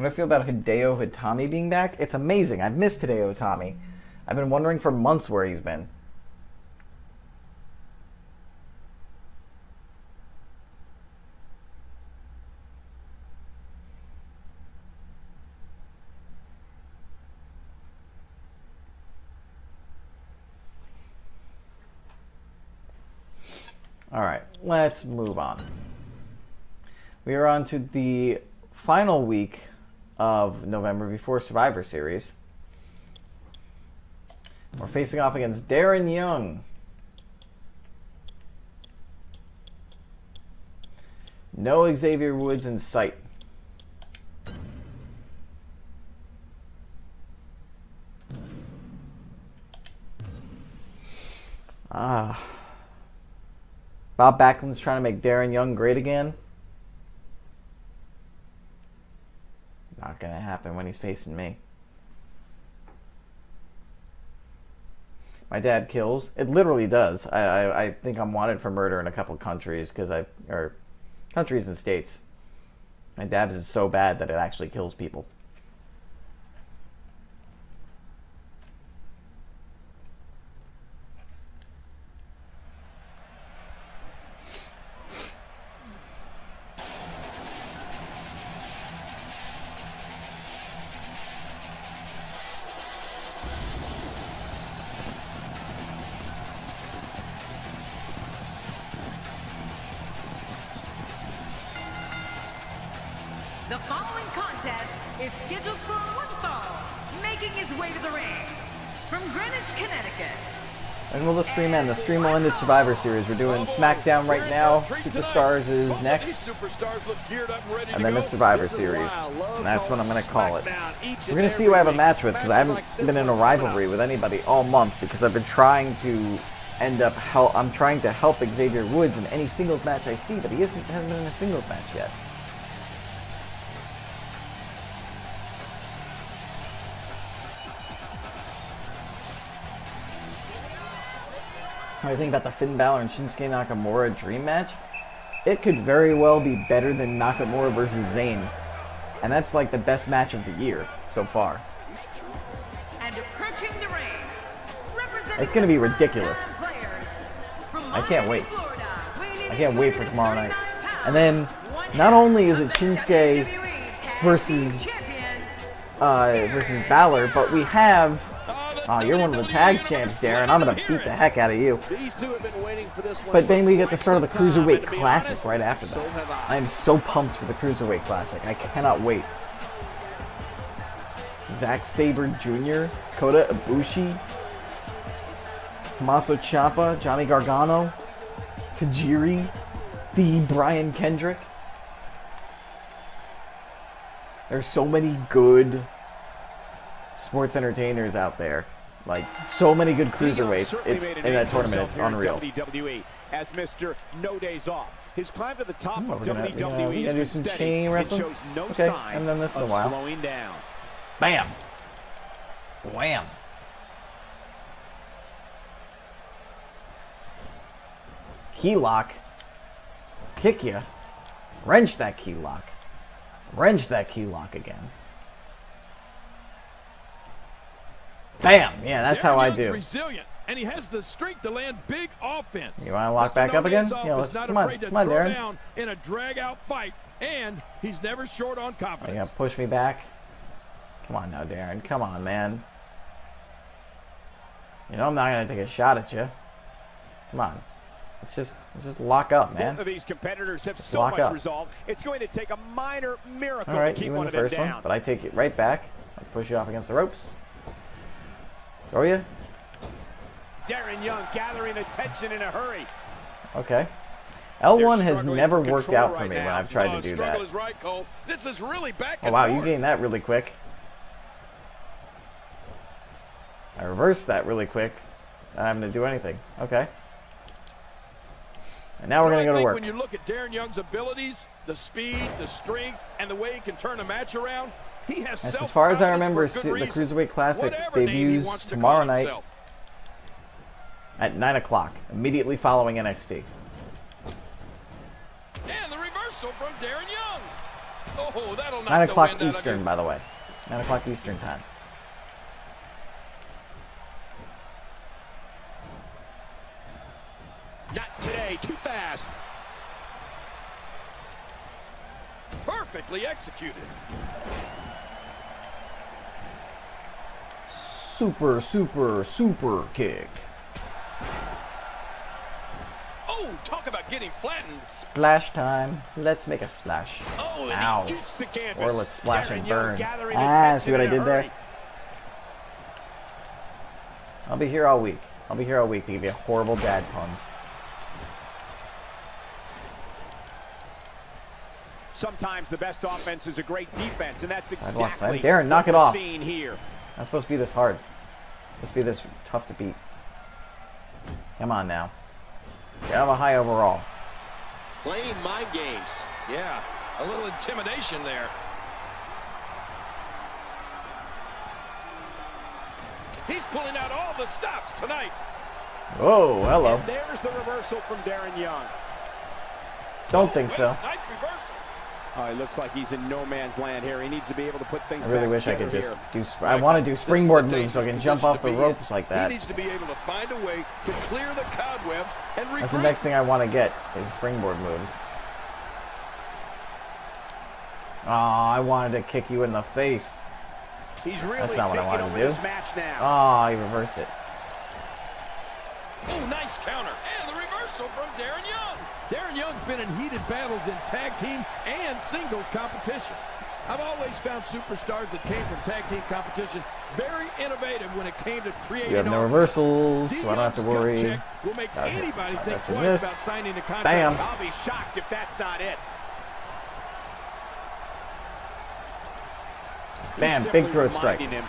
When I feel about Hideo Itami being back, it's amazing. I've missed Hideo Itami. I've been wondering for months where he's been. All right, let's move on. We are on to the final week of November before Survivor Series. We're facing off against Darren Young. No Xavier Woods in sight. Bob Backlund's trying to make Darren Young great again. Not gonna happen when he's facing me. My dad kills. It literally does. I think I'm wanted for murder in a couple countries because countries and states. My dad's is so bad that it actually kills people. The following contest is scheduled for one fall, making his way to the ring from Greenwich, Connecticut. And will the stream end? The stream will end at Survivor Series. We're doing SmackDown right now. Superstars is next. And then it's Survivor Series. And that's what I'm going to call it. We're going to see who I have a match with because I haven't been in a rivalry with anybody all month because I've been trying to help Xavier Woods in any singles match I see, but he hasn't been in a singles match yet. What do you think about the Finn Balor and Shinsuke Nakamura dream match? It could very well be better than Nakamura versus Zayn. And that's like the best match of the year so far. And approaching the ring, it's going to be ridiculous. I can't wait. I can't wait for tomorrow night. And then, not only is it Shinsuke versus Balor, but we have... Oh, you're one of the tag champs, Darren. I'm going to beat the heck out of you. But then we get the start of the Cruiserweight Classic right after that. I am so pumped for the Cruiserweight Classic. I cannot wait. Zack Sabre Jr., Kota Ibushi, Tommaso Ciampa, Johnny Gargano, Tajiri, The Brian Kendrick. There's so many good sports entertainers out there. Like, so many good cruiserweights in that tournament. It's unreal. WWE as Mr. No Days Off. His climb to the top of WWE is shows no sign of slowing down. Bam. Wham. Key lock. Kick ya. Wrench that key lock. Wrench that key lock again. Bam! Yeah, that's how I do. Resilient, and he has the strength to land big offense. You want to lock back up again? Yeah, let's, come on, Darren. In a drag-out fight, and he's never short on confidence. You're gonna push me back? Come on now, Darren. Come on, man. You know I'm not gonna take a shot at you. Come on. Let's just lock up, man. Both of these competitors have so much resolve. It's going to take a minor miracle to keep one of them down. But I take it right back. I push you off against the ropes. Throw you? Darren Young gathering attention in a hurry. Okay. L1 has never worked out for me when I've tried to do that. Oh, wow, you gained that really quick. I reversed that really quick. Not having to do anything. Okay. And now we're going to go to work. When you look at Darren Young's abilities, the speed, the strength, and the way he can turn a match around, as far as I remember, the Cruiserweight Classic debuts tomorrow night at 9 o'clock, immediately following NXT. And the reversal from Darren Young. Oh, Oh, that'll knock 9 o'clock Eastern, by the way. 9 o'clock Eastern time. Not today. Too fast. Perfectly executed. Super, super, super kick. Oh, talk about getting flattened. Splash time. Let's make a splash. Oh, ow. Or let's splash Darren and burn. Ah, see what I did there? I'll be here all week. I'll be here all week to give you horrible dad puns. Sometimes the best offense is a great defense, and that's exactly Darren, knock it off. Here. Not supposed to be this hard. Supposed to be this tough to beat. Come on now. You have a high overall. Playing mind games. Yeah, a little intimidation there. He's pulling out all the stops tonight. Whoa, hello. And there's the reversal from Darren Young. Don't think so. Nice reversal. Oh, it looks like he's in no man's land here. He needs to be able to put things back. I really wish I could just do... I want to do springboard moves so I can jump off the ropes like that. He needs to be able to find a way to clear the cobwebs and regroup. That's the next thing I want to get is springboard moves. Oh, I wanted to kick you in the face. He's really That's not what I wanted to do. Oh, he reversed it. Oh, nice counter. And the reversal from Darren Young. Darren Young's been in heated battles in tag team and singles competition. I've always found superstars that came from tag team competition very innovative when it came to creating. We have no reversals, so I don't have to worry. Will make anybody think twice about signing a contract. Bam. I'll be shocked if that's not it. Bam, big throat strike. Him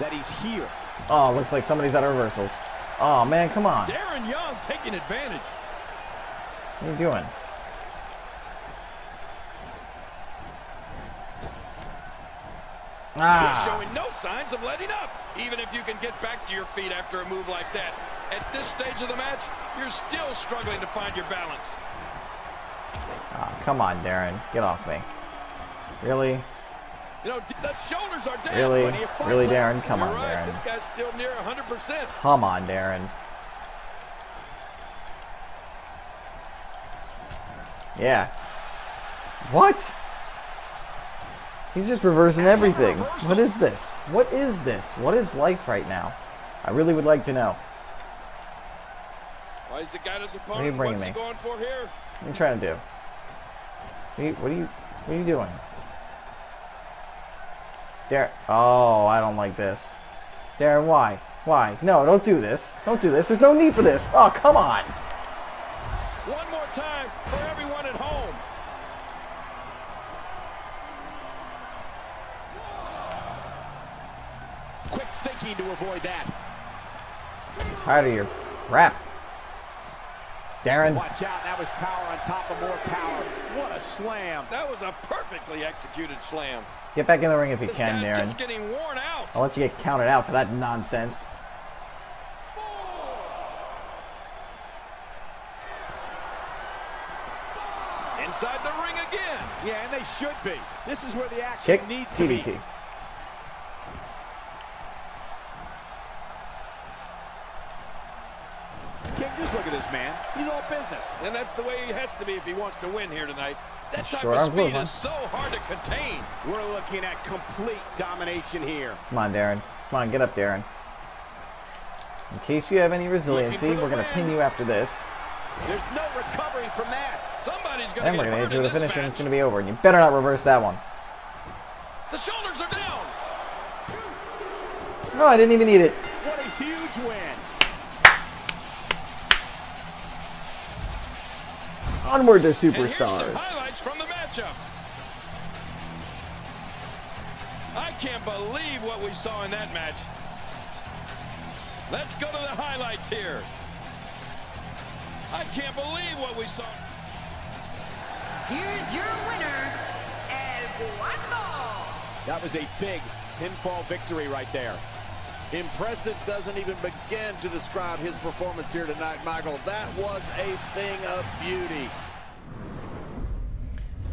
that he's here. Oh, looks like somebody's out of reversals. Oh, man, come on. Darren Young taking advantage. What are you doing? Ah. He's showing no signs of letting up. Even if you can get back to your feet after a move like that, at this stage of the match, you're still struggling to find your balance. Oh, come on, Darren. Get off me. Really? You know, the shoulders are down. Really? Really, Darren? Come on, Darren. This guy's still near 100%. Come on, Darren. Yeah. What? He's just reversing everything. What is this? What is this? What is life right now? I really would like to know. Why is the guy his opponent? What are you bringing me? Going for here? What are you trying to do? What are you doing? Darren. Oh, I don't like this. Darren, why? Why? No, don't do this. Don't do this. There's no need for this. Oh, come on. One more time for everyone at home. Quick thinking to avoid that. I'm tired of your crap, Darren. Watch out. That was power on top of more power. What a slam. That was a perfectly executed slam. Get back in the ring if you can, Darren. Just getting worn out. I'll let you get counted out for that nonsense. Inside the ring again. Yeah, and they should be. This is where the action needs to be. DDT. Just look at this man. He's all business. And that's the way he has to be if he wants to win here tonight. That type of speed is so hard to contain. We're looking at complete domination here. Come on, Darren. Come on, get up, Darren. In case you have any resiliency, we're going to pin you after this. There's no recovering from that. Somebody's going to get hurt in this match. And it's going to be over. And you better not reverse that one. The shoulders are down. No, I didn't even need it. What a huge win. Onward to Superstars. And here's some highlights from the matchup. I can't believe what we saw in that match. Let's go to the highlights here. I can't believe what we saw. Here's your winner, El Murpho. That was a big pinfall victory right there. Impressive doesn't even begin to describe his performance here tonight, Michael. That was a thing of beauty.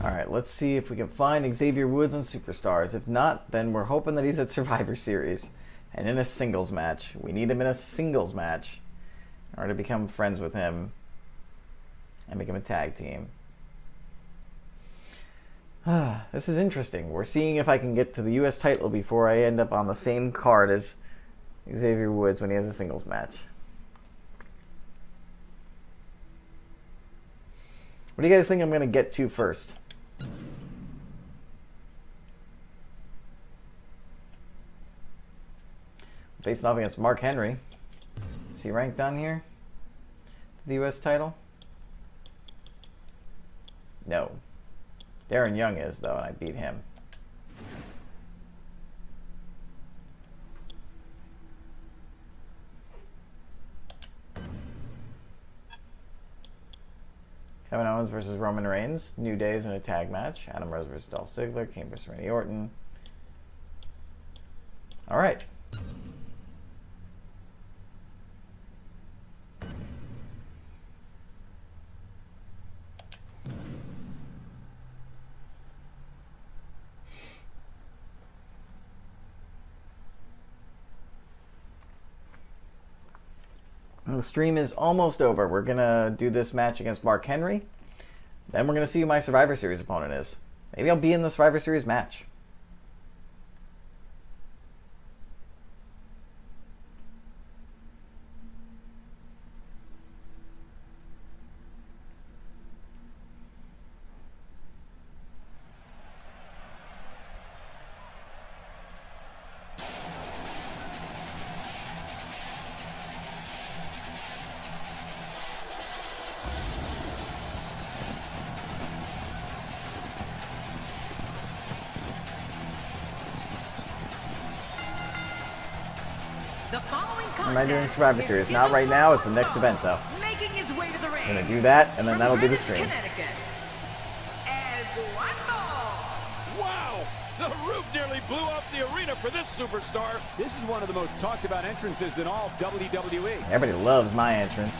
Alright, let's see if we can find Xavier Woods on Superstars. If not, then we're hoping that he's at Survivor Series and in a singles match. We need him in a singles match in order to become friends with him and make him a tag team. This is interesting. We're seeing if I can get to the U.S. title before I end up on the same card as Xavier Woods when he has a singles match. What do you guys think I'm going to get to first? Facing off against Mark Henry. Is he ranked on here? The U.S. title? No. Darren Young is, though, and I beat him. Kevin Owens versus Roman Reigns. New Days in a tag match. Adam Rose versus Dolph Ziggler. Kane versus Randy Orton. All right. And the stream is almost over. We're going to do this match against Mark Henry. Then we're going to see who my Survivor Series opponent is. Maybe I'll be in the Survivor Series match. I'm not doing Survivor Series. Not right now. It's the next event, though. I'm going to do that, and then that'll be the stream. Wow! The roof nearly blew off the arena for this superstar. This is one of the most talked about entrances in all of WWE. Everybody loves my entrance.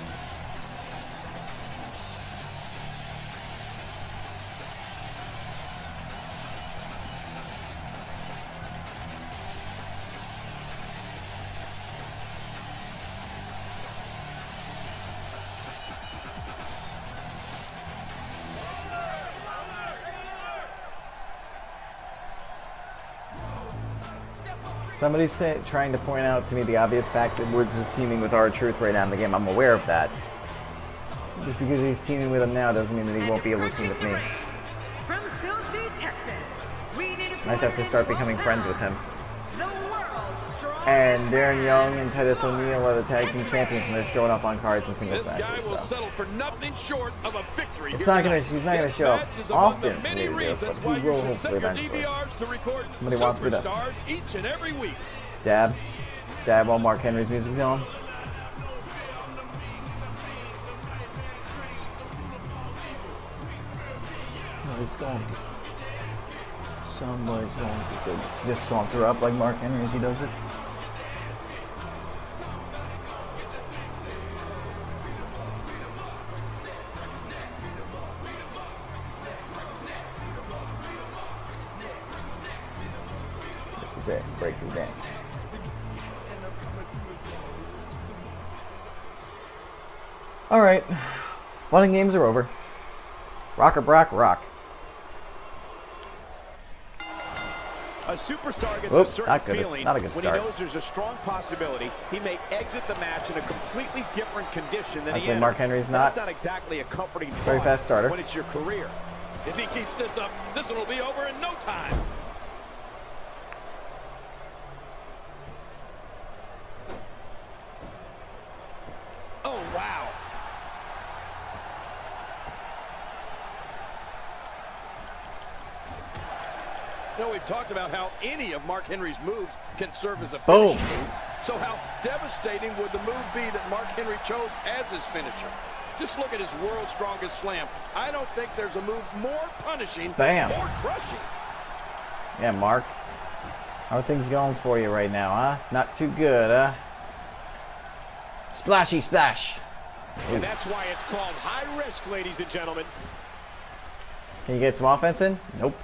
Somebody's trying to point out to me the obvious fact that Woods is teaming with R-Truth right now in the game. I'm aware of that. Just because he's teaming with him now doesn't mean that he won't be able to team with me. I just have to start becoming friends with him. And Darren Young and Titus O'Neill are the tag team champions, and they're showing up on cards and singles matches. He's not going to show up often, but he will hopefully eventually. Somebody wants for them. Dab. Dab while Mark Henry's music's on. It's got to be. Somebody's going to be good. Just saunter up like Mark Henry as he does it. Break his neck. All right, fun and games are over. Rocker Brock rock. A superstar gets a certain feeling when he knows there's a strong possibility he may exit the match in a completely different condition than he entered. Mark Henry's not exactly a comforting very fast starter when it's your career. If he keeps this up, this one will be over in no time. We've talked about how any of Mark Henry's moves can serve as a finishing move. So how devastating would the move be that Mark Henry chose as his finisher? Just look at his world's strongest slam. I don't think there's a move more punishing, more crushing. Yeah, Mark. How are things going for you right now, huh? Not too good, huh? Splashy splash. Ooh. And that's why it's called high risk, ladies and gentlemen. Can you get some offense in? Nope.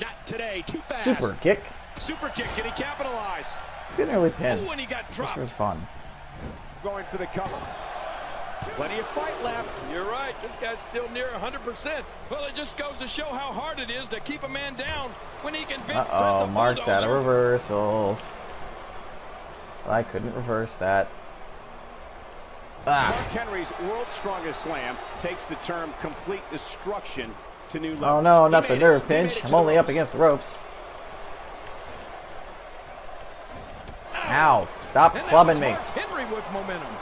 Not today. Too fast. Super kick. Super kick. Can he capitalize? He's getting early pin. Ooh, and he got dropped. This was fun. Going for the cover. Plenty of fight left. You're right. This guy's still near 100%. Well, it just goes to show how hard it is to keep a man down when he can bench press. Uh-oh, Mark's out of reversals. I couldn't reverse that. Ah. Mark Henry's world's strongest slam takes the term complete destruction to new levels. Oh no, not the nerve pinch. I'm only up against the ropes. Ow, stop clubbing me. Henry with momentum.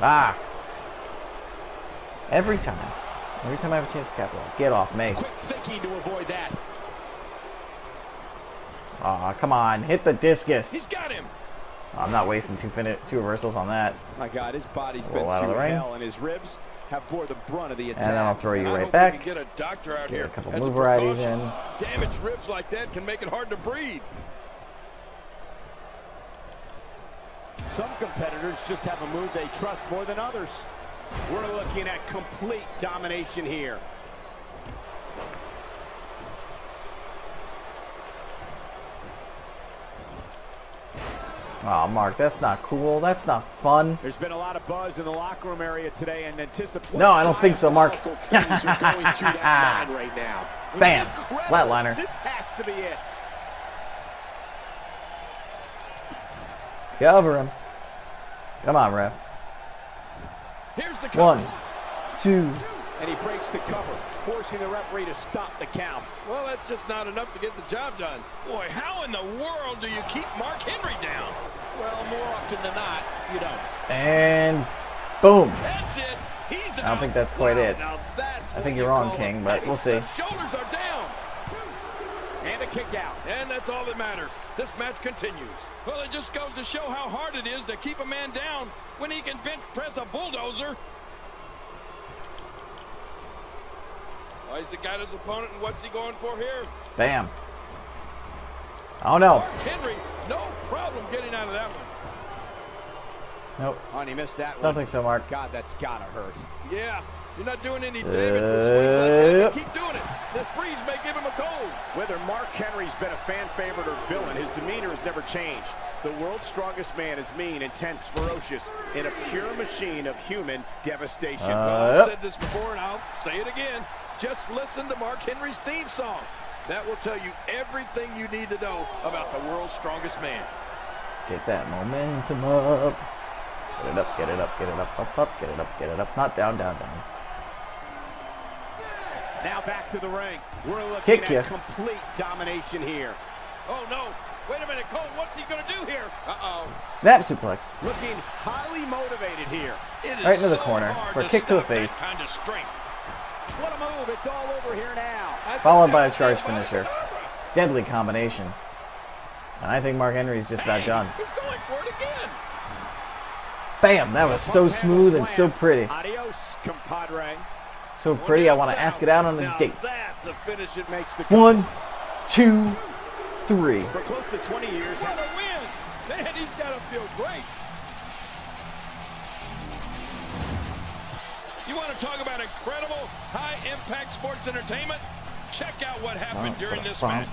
Ah. Every time I have a chance to capitalize. Get off me. Quick thinking to avoid that. Aw, come on. Hit the discus. He's got him. I'm not wasting two reversals on that. My God, his body's been through hell, and his ribs have bore the brunt of the attack. And then I'll throw you right back. Get a couple move varieties in. Damaged ribs like that can make it hard to breathe. Some competitors just have a move they trust more than others. We're looking at complete domination here. Oh, Mark, that's not cool. That's not fun. There's been a lot of buzz in the locker room area today, and anticipation. No, I don't think so, Mark. Bam, flatliner. This has to be it. Cover him. Come on, ref. Here's the cover. 1, 2. And he breaks the cover, forcing the referee to stop the count. Well, that's just not enough to get the job done. Boy, how in the world do you keep Mark Henry down? Well, more often than not, you don't. And boom. That's it. He's out. I don't think that's quite it. I think you're wrong, King, but we'll see. The shoulders are down. And a kick out. And that's all that matters. This match continues. Well, it just goes to show how hard it is to keep a man down when he can bench press a bulldozer. Oh, he's got his opponent, and what's he going for here? Bam. Oh, no. Mark Henry, no problem getting out of that one. Nope. Oh, and he missed that one. Don't think so, Mark. God, that's got to hurt. Yeah. You're not doing any damage with swings like that. Keep doing it. The freeze may give him a cold. Whether Mark Henry's been a fan favorite or villain, his demeanor has never changed. The world's strongest man is mean, intense, ferocious, and a pure machine of human devastation. I've said this before, and I'll say it again. Just listen to Mark Henry's theme song. That will tell you everything you need to know about the world's strongest man. Get that momentum up. Get it up, get it up, get it up, up, up, get it up, get it up. Not down, down, down. Now back to the ring. We're looking at complete domination here. Oh, no. Wait a minute, Cole. What's he going to do here? Uh-oh. Snap suplex. Looking highly motivated here. Right into the corner for a kick to the face. Kind of strength. What a move. It's all over here now. Followed by a charge finisher. Deadly combination. And I think Mark Henry's just about done. He's going for it again. Bam. That was so smooth and so pretty. Adios, compadre. So pretty, I want to ask it out on a date. That's a finish. It makes the 1, 2, 3. For close to 20 years. What a win! Man, he's got to feel great. You want to talk about incredible high-impact sports entertainment? Check out what happened during this match.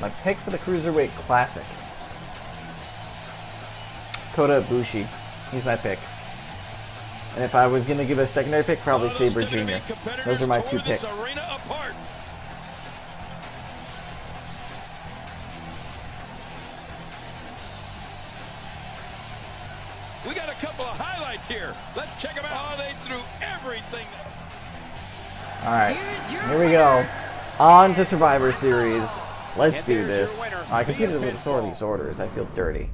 My pick for the Cruiserweight Classic. Kota Ibushi, he's my pick. And if I was going to give a secondary pick, probably Sabre Jr. Those are my two picks. We got a couple of highlights here. Let's check them out. How they threw everything. All right, here we go. On to Survivor Series. Let's do this. I completed with authority's orders. I feel dirty.